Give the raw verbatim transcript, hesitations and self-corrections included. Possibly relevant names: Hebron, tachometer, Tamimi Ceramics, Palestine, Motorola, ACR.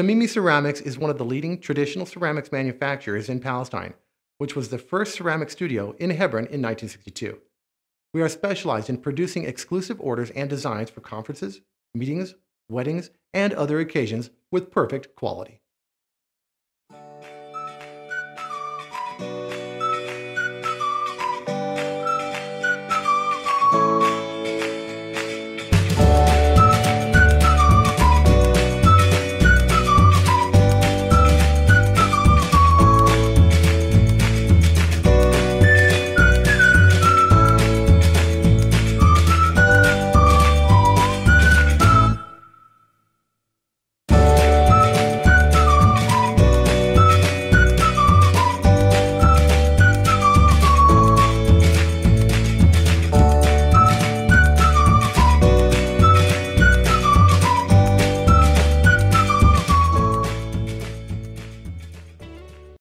Tamimi Ceramics is one of the leading traditional ceramics manufacturers in Palestine, which was the first ceramic studio in Hebron in nineteen sixty-two. We are specialized in producing exclusive orders and designs for conferences, meetings, weddings, and other occasions with perfect quality.